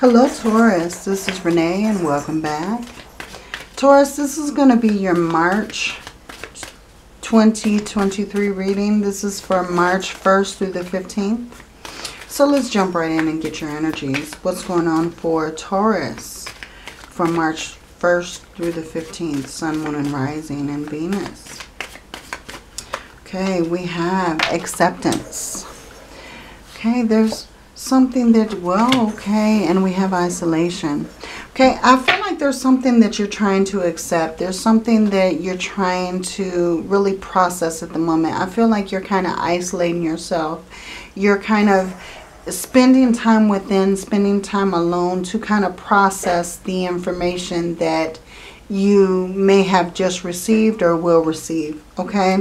Hello Taurus, this is Renee and welcome back. Taurus, this is going to be your March 2023 reading. This is for March 1st through the 15th. So let's jump right in and get your energies. What's going on for Taurus from March 1st through the 15th? Sun, Moon, and Rising, and Venus. Okay, we have acceptance. Okay, there's something that, well, okay, and we have isolation. Okay, I feel like there's something that you're trying to accept. There's something that you're trying to really process at the moment. I feel like you're kind of isolating yourself. You're kind of spending time within, spending time alone to kind of process the information that you may have just received or will receive. Okay,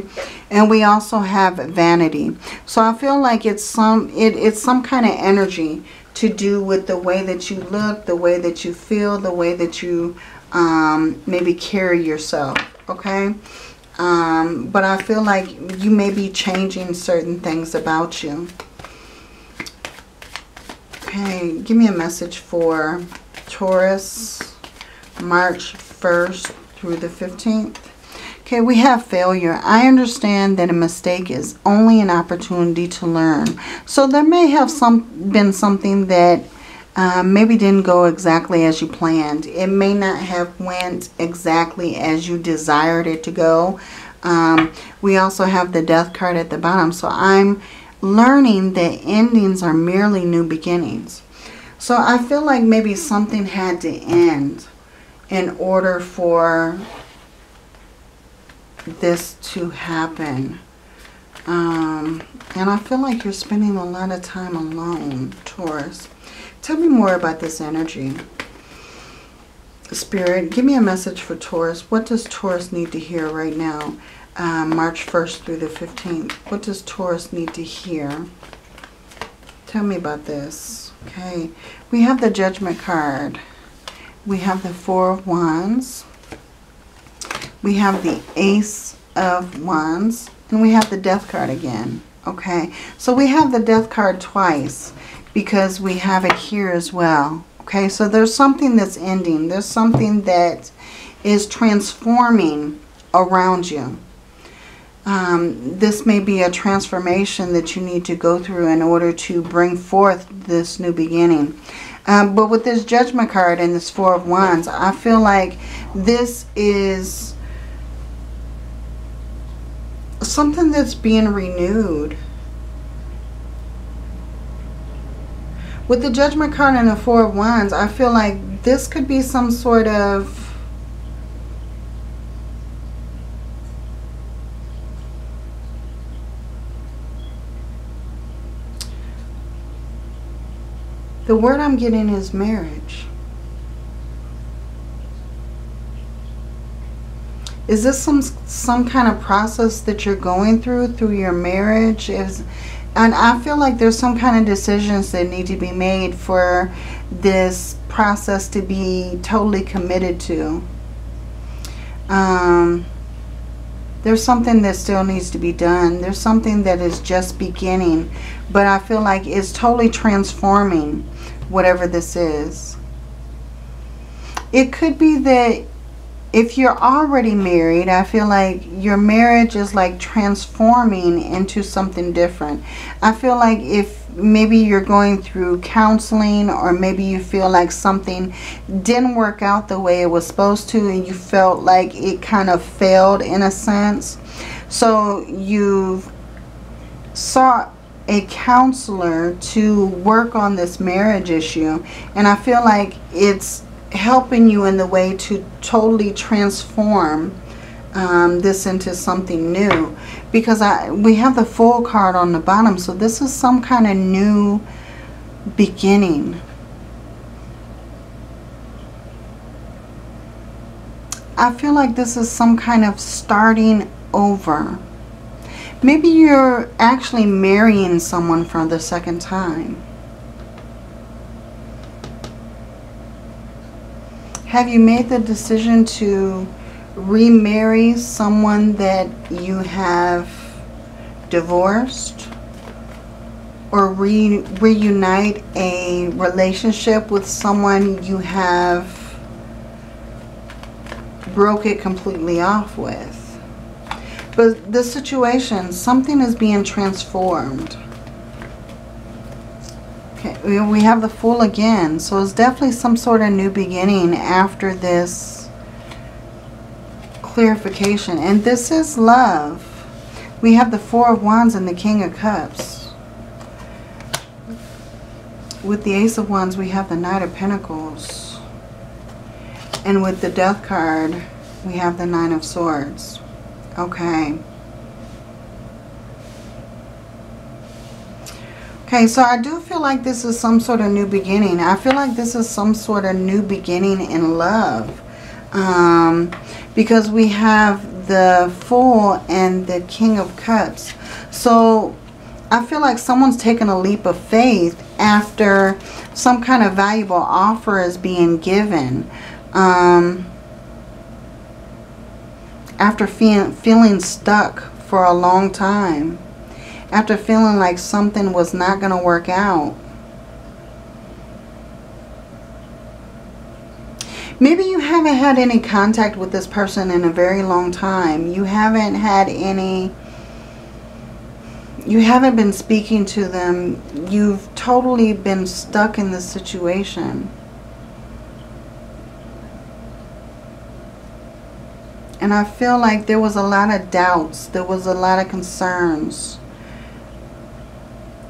and we also have vanity. So I feel like it's some kind of energy to do with the way that you look, the way that you feel, the way that you maybe carry yourself. Okay, but I feel like you may be changing certain things about you. Okay, give me a message for Taurus March 1st through the 15th. Okay, we have failure. I understand that a mistake is only an opportunity to learn. So there may have been something that maybe didn't go exactly as you planned. It may not have went exactly as you desired it to go. We also have the death card at the bottom. So I'm learning that endings are merely new beginnings. So I feel like maybe something had to end in order for this to happen. And I feel like you're spending a lot of time alone, Taurus. Tell me more about this energy. Spirit, give me a message for Taurus. What does Taurus need to hear right now? March 1st through the 15th. What does Taurus need to hear? Tell me about this. Okay. We have the Judgment card. We have the Four of Wands, we have the Ace of Wands, and we have the Death card again. Okay, so we have the Death card twice because we have it here as well. Okay, so there's something that's ending. There's something that is transforming around you. This may be a transformation that you need to go through in order to bring forth this new beginning. But with this Judgment card and this Four of Wands, I feel like this is something that's being renewed. With the Judgment card and the Four of Wands, I feel like this could be some sort of the word I'm getting is marriage. Is this some kind of process that you're going through your marriage? And I feel like there's some kind of decisions that need to be made for this process to be totally committed to. There's something that still needs to be done. There's something that is just beginning, but I feel like it's totally transforming whatever this is. It could be that if you're already married, I feel like your marriage is like transforming into something different. I feel like if maybe you're going through counseling, or maybe you feel like something didn't work out the way it was supposed to, and you felt like it kind of failed in a sense. So you sought a counselor to work on this marriage issue, and I feel like it's helping you in the way to totally transform this into something new, because we have the Fool card on the bottom. So this is some kind of new beginning. I feel like this is some kind of starting over. Maybe you're actually marrying someone for the second time. Have you made the decision to remarry someone that you have divorced or reunite a relationship with someone you have broke it completely off with. But this situation, something is being transformed. Okay, we have the Fool again. So it's definitely some sort of new beginning after this clarification. And this is love. We have the Four of Wands and the King of Cups. With the Ace of Wands, we have the Knight of Pentacles. And with the Death card, we have the Nine of Swords. Okay. Okay, so I do feel like this is some sort of new beginning. I feel like this is some sort of new beginning in love. Because we have the Fool and the King of Cups. So I feel like someone's taking a leap of faith after some kind of valuable offer is being given. After feeling stuck for a long time. After feeling like something was not going to work out. Maybe you haven't had any contact with this person in a very long time. You haven't had any... You haven't been speaking to them. You've totally been stuck in this situation. And I feel like there was a lot of doubts. There was a lot of concerns.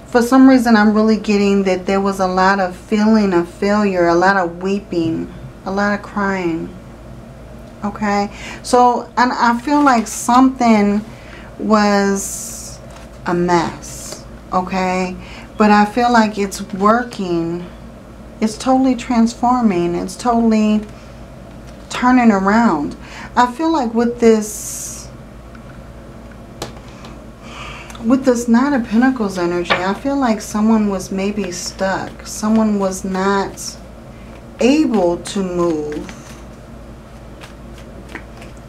For some reason, I'm really getting that there was a lot of feeling of failure. A lot of weeping. A lot of crying. Okay. So, and I feel like something was a mess. Okay. But I feel like it's working. It's totally transforming. It's totally turning around. I feel like with this Nine of Pentacles energy, I feel like someone was maybe stuck. Someone was not able to move.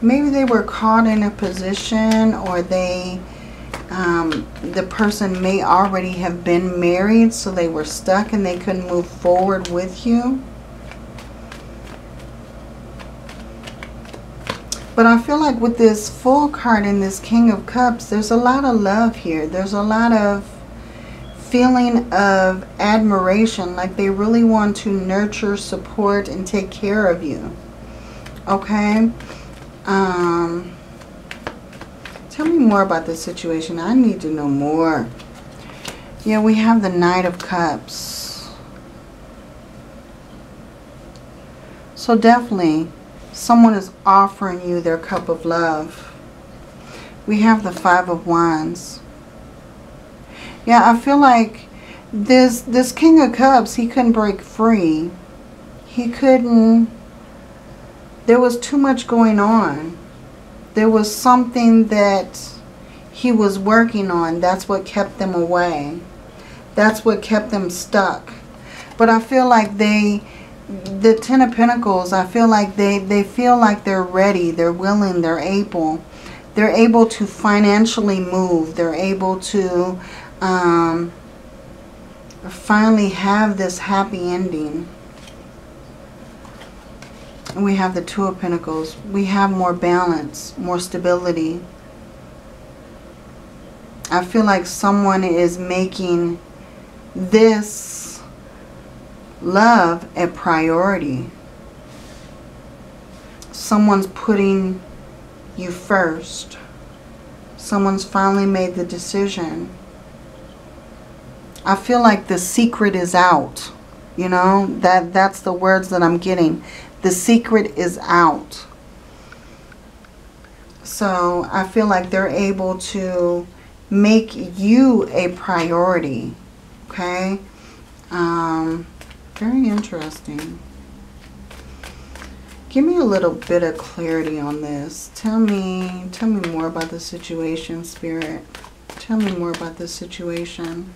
Maybe they were caught in a position, or they, the person may already have been married, so they were stuck and they couldn't move forward with you. But I feel like with this Fool card and this King of Cups, there's a lot of love here. There's a lot of feeling of admiration. Like they really want to nurture, support, and take care of you. Okay? Tell me more about this situation. I need to know more. Yeah, we have the Knight of Cups. So definitely... someone is offering you their cup of love. We have the Five of Wands. Yeah, I feel like this King of Cups, he couldn't break free. He couldn't. There was too much going on. There was something that he was working on. That's what kept them away. That's what kept them stuck. But I feel like the Ten of Pentacles, I feel like they feel like they're ready, they're willing, they're able to financially move, they're able to finally have this happy ending. And we have the Two of Pentacles. We have more balance, more stability. I feel like someone is making this love a priority. Someone's putting you first. Someone's finally made the decision. I feel like the secret is out. You know, that's the words that I'm getting. The secret is out. So I feel like they're able to make you a priority. Okay. Very interesting. Give me a little bit of clarity on this. Tell me more about the situation, Spirit. Tell me more about this situation.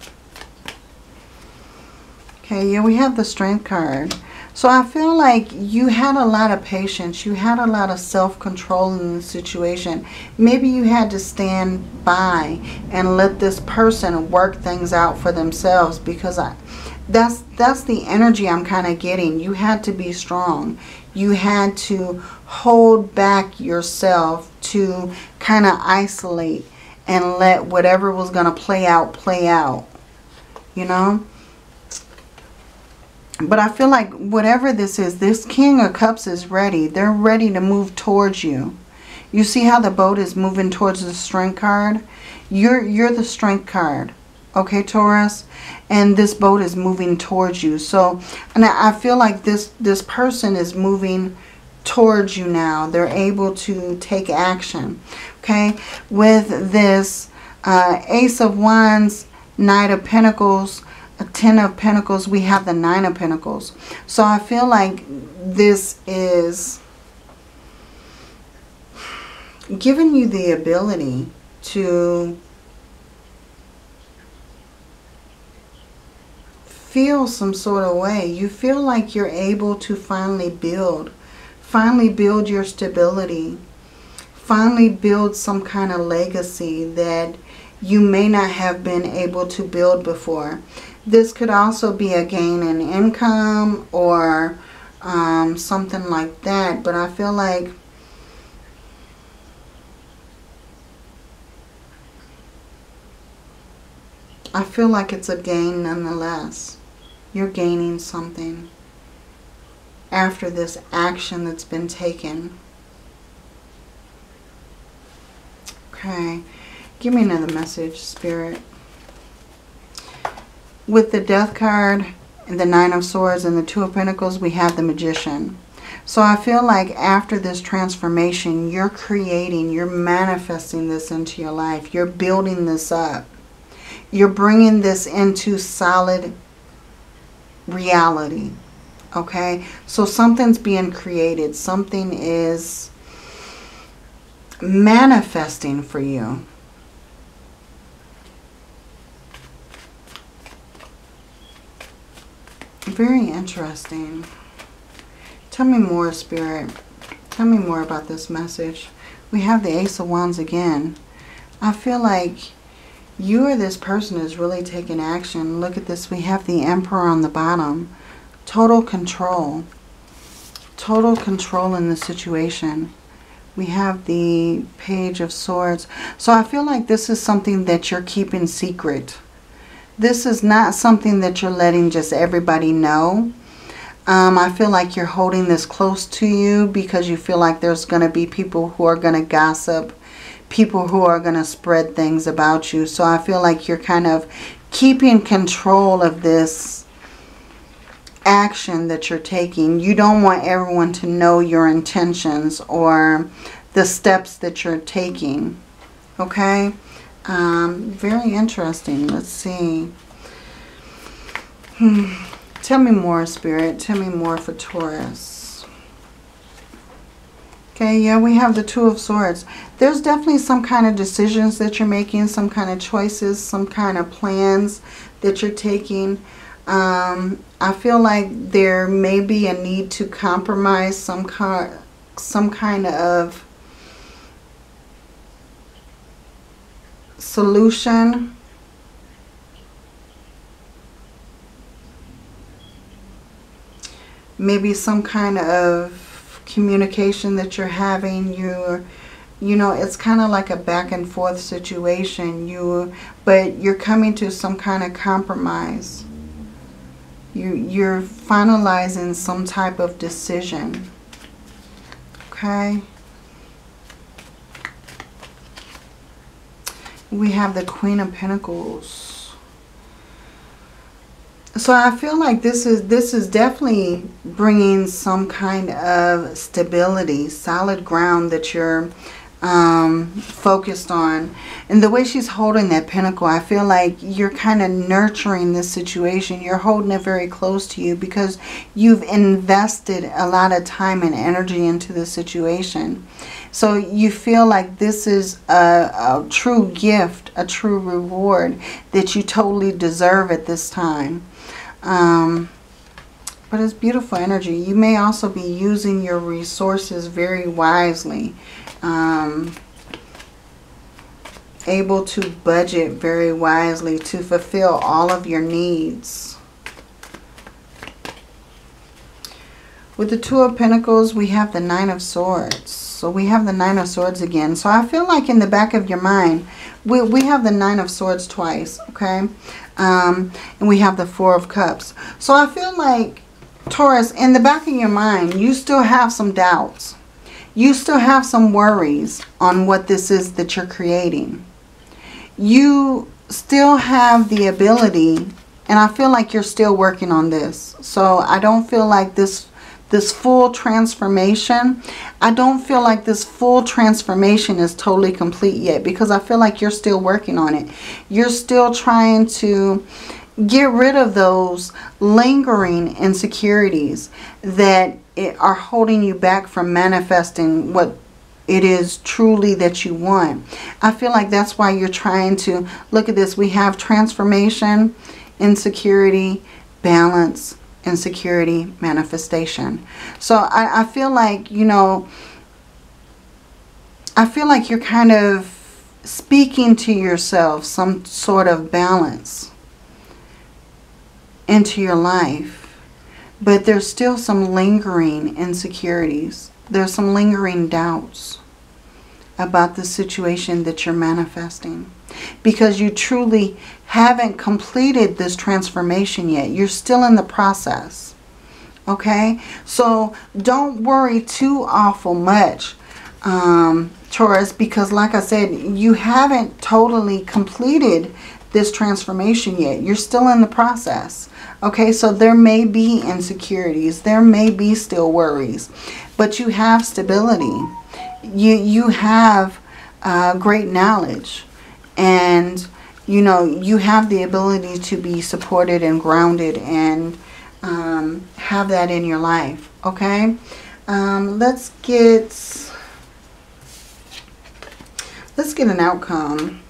Okay, yeah, we have the Strength card. So I feel like you had a lot of patience. You had a lot of self-control in the situation. Maybe you had to stand by and let this person work things out for themselves, because that's the energy I'm kind of getting. You had to be strong. You had to hold back yourself to kind of isolate and let whatever was going to play out, you know? But I feel like whatever this is, this King of Cups is ready. They're ready to move towards you. You see how the boat is moving towards the Strength card? You're the Strength card. Okay, Taurus? And this boat is moving towards you. So, and I feel like this person is moving towards you now. They're able to take action. Okay? With this Ace of Wands, Knight of Pentacles, Ten of Pentacles, we have the Nine of Pentacles. So I feel like this is giving you the ability to feel some sort of way. You feel like you're able to finally build your stability, finally build some kind of legacy that you may not have been able to build before. This could also be a gain in income or something like that. But I feel like it's a gain nonetheless. You're gaining something after this action that's been taken. Okay. Give me another message, Spirit. With the Death card, and the Nine of Swords, and the Two of Pentacles, we have the Magician. So I feel like after this transformation, you're creating, you're manifesting this into your life. You're building this up. You're bringing this into solid reality. Okay? So something's being created. Something is manifesting for you. Very interesting. Tell me more, Spirit. Tell me more about this message. We have the Ace of Wands again. I feel like you or this person is really taking action. Look at this. We have the Emperor on the bottom. Total control. Total control in the situation. We have the Page of Swords. So I feel like this is something that you're keeping secret. This is not something that you're letting just everybody know. I feel like you're holding this close to you because you feel like there's going to be people who are going to gossip, people who are going to spread things about you. So I feel like you're kind of keeping control of this action that you're taking. You don't want everyone to know your intentions or the steps that you're taking. Okay? Very interesting. Let's see. Tell me more, Spirit. Tell me more for Taurus. Okay, yeah, we have the Two of Swords. There's definitely some kind of decisions that you're making, some kind of choices, some kind of plans that you're taking. I feel like there may be a need to compromise some kind of solution. Maybe some kind of communication that you're having. You know, it's kind of like a back and forth situation. But you're coming to some kind of compromise. You're finalizing some type of decision. Okay. We have the Queen of Pentacles. So I feel like this is definitely bringing some kind of stability, solid ground that you're focused on. And the way she's holding that pentacle, I feel like you're kind of nurturing this situation. You're holding it very close to you because you've invested a lot of time and energy into the situation. So you feel like this is a true gift, a true reward that you totally deserve at this time. But it's beautiful energy. You may also be using your resources very wisely. Able to budget very wisely to fulfill all of your needs. With the Two of Pentacles, we have the Nine of Swords. So we have the Nine of Swords again. So I feel like in the back of your mind, we have the Nine of Swords twice, okay? And we have the Four of Cups. So I feel like, Taurus, in the back of your mind, you still have some doubts. You still have some worries on what this is that you're creating. You still have the ability, and I feel like you're still working on this. So I don't feel like this full transformation, I don't feel like this full transformation is totally complete yet, because I feel like you're still working on it. You're still trying to get rid of those lingering insecurities that are holding you back from manifesting what it is truly that you want. I feel like that's why you're trying to look at this. We have transformation, insecurity, balance, insecurity, manifestation. So I feel like, you know, I feel like you're kind of speaking to yourself some sort of balance into your life, but there's still some lingering insecurities. There's some lingering doubts about the situation that you're manifesting, because you truly haven't completed this transformation yet. You're still in the process, okay? So don't worry too awful much, Taurus, because like I said, you haven't totally completed this transformation yet. You're still in the process, okay? So there may be insecurities. There may be still worries, but you have stability. You have great knowledge, and you know, you have the ability to be supported and grounded and have that in your life, okay? Let's get an outcome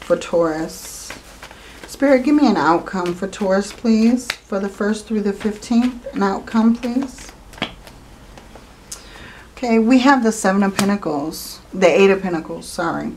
for Taurus. Spirit, give me an outcome for Taurus, please, for the 1st through the 15th. An outcome, please. Okay, we have the Seven of Pentacles. The Eight of Pentacles, sorry.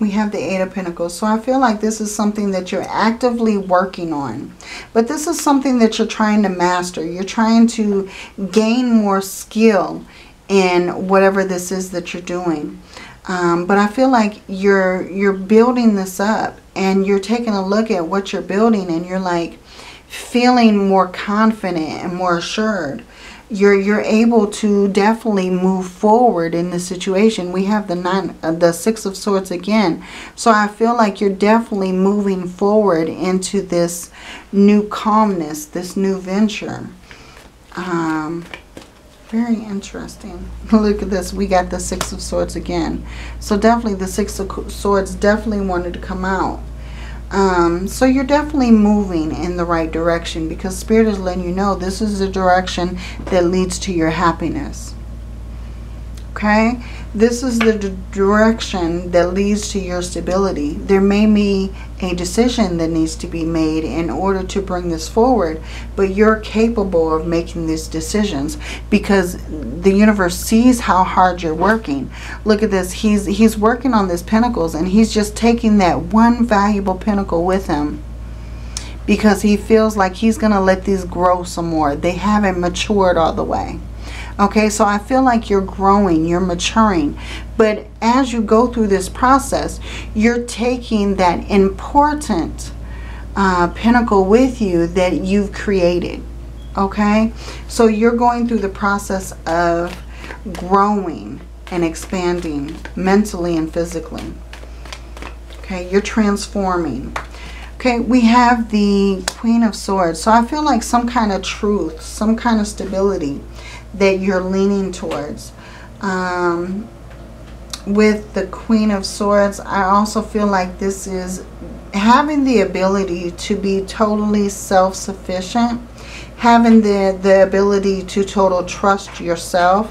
We have the Eight of Pentacles. So I feel like this is something that you're actively working on. But this is something that you're trying to master. You're trying to gain more skill in whatever this is that you're doing. But I feel like you're building this up. And you're taking a look at what you're building. And you're like feeling more confident and more assured. You're able to definitely move forward in this situation. We have the Six of Swords again. So I feel like you're definitely moving forward into this new calmness, this new venture. Very interesting. Look at this. We got the Six of Swords again. So definitely the Six of Swords definitely wanted to come out. So you're definitely moving in the right direction, because Spirit is letting you know this is the direction that leads to your happiness. Okay? This is the direction that leads to your stability. There may be a decision that needs to be made in order to bring this forward, but you're capable of making these decisions because the universe sees how hard you're working. Look at this. He's working on these pentacles, and he's just taking that one valuable pentacle with him, because he feels like he's going to let these grow some more. They haven't matured all the way. Okay, so I feel like you're growing, you're maturing. But as you go through this process, you're taking that important pinnacle with you that you've created. Okay, so you're going through the process of growing and expanding mentally and physically. Okay, you're transforming. Okay, we have the Queen of Swords. So I feel like some kind of truth, some kind of stability that you're leaning towards. With the Queen of Swords, I also feel like this is having the ability to be totally self-sufficient, having the ability to total trust yourself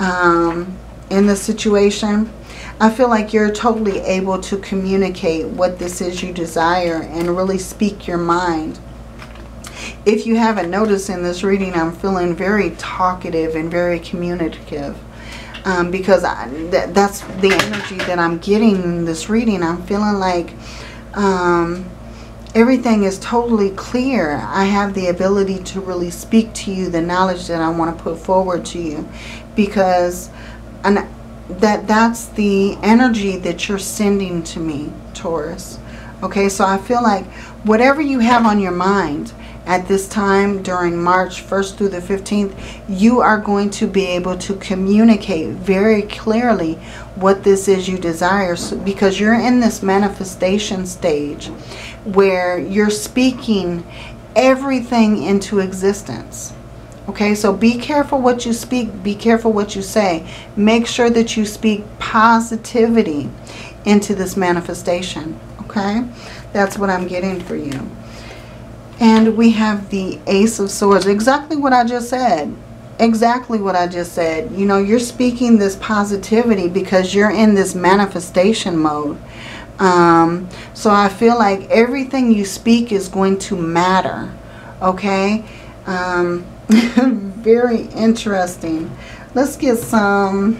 in the situation. I feel like you're totally able to communicate what this is you desire and really speak your mind. If you haven't noticed in this reading, I'm feeling very talkative and very communicative. Because that's the energy that I'm getting in this reading. I'm feeling like everything is totally clear. I have the ability to really speak to you the knowledge that I want to put forward to you. Because that's the energy that you're sending to me, Taurus. Okay, so I feel like whatever you have on your mind at this time during March 1st through the 15th, you are going to be able to communicate very clearly what this is you desire, because you're in this manifestation stage where you're speaking everything into existence. Okay, so be careful what you speak, be careful what you say. Make sure that you speak positivity into this manifestation. Okay, that's what I'm getting for you. And we have the Ace of Swords. Exactly what I just said. Exactly what I just said. You know, you're speaking this positivity because you're in this manifestation mode. So I feel like everything you speak is going to matter. Okay? Very interesting. Let's get some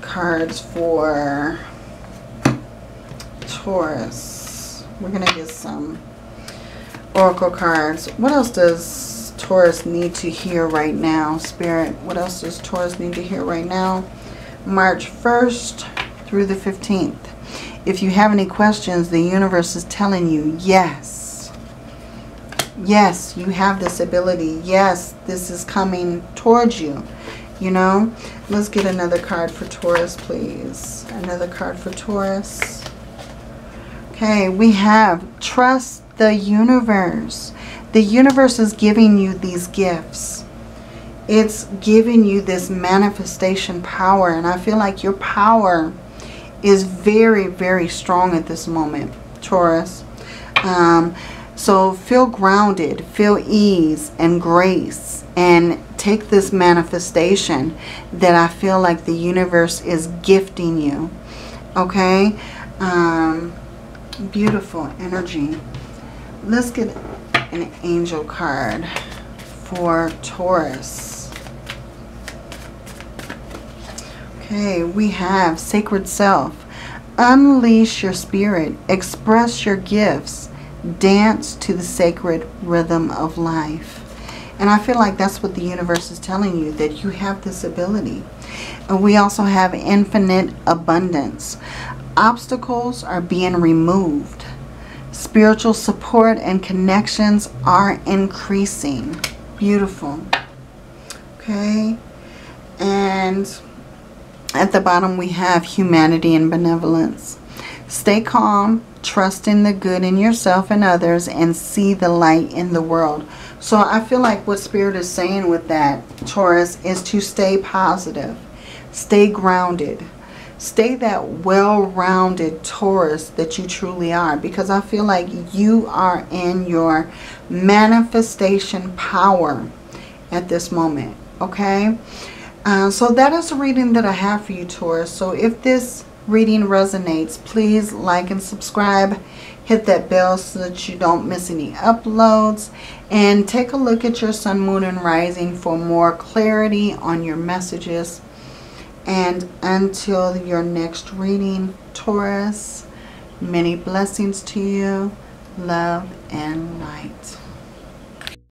cards for Taurus. We're going to get some oracle cards. What else does Taurus need to hear right now, Spirit? What else does Taurus need to hear right now? March 1st through the 15th. If you have any questions, the universe is telling you, yes. Yes, you have this ability. Yes, this is coming towards you. You know? Let's get another card for Taurus, please. Another card for Taurus. Okay, we have trust the universe. The universe is giving you these gifts. It's giving you this manifestation power. And I feel like your power is very, very strong at this moment, Taurus. So feel grounded, feel ease and grace. And take this manifestation that I feel like the universe is gifting you. Okay? Beautiful energy. Let's get an angel card for Taurus. Okay, we have Sacred Self. Unleash your spirit. Express your gifts. Dance to the sacred rhythm of life. And I feel like that's what the universe is telling you, that you have this ability. And we also have infinite abundance. Obstacles are being removed. Spiritual support and connections are increasing. Beautiful. Okay. And at the bottom we have humanity and benevolence. Stay calm, trust in the good in yourself and others, and see the light in the world. So I feel like what Spirit is saying with that, Taurus, is to stay positive. Stay grounded. Stay that well-rounded Taurus that you truly are, because I feel like you are in your manifestation power at this moment, okay? So that is the reading that I have for you, Taurus. So if this reading resonates, please like and subscribe. Hit that bell so that you don't miss any uploads. And take a look at your sun, moon, and rising for more clarity on your messages. And until your next reading, Taurus, many blessings to you, love and light.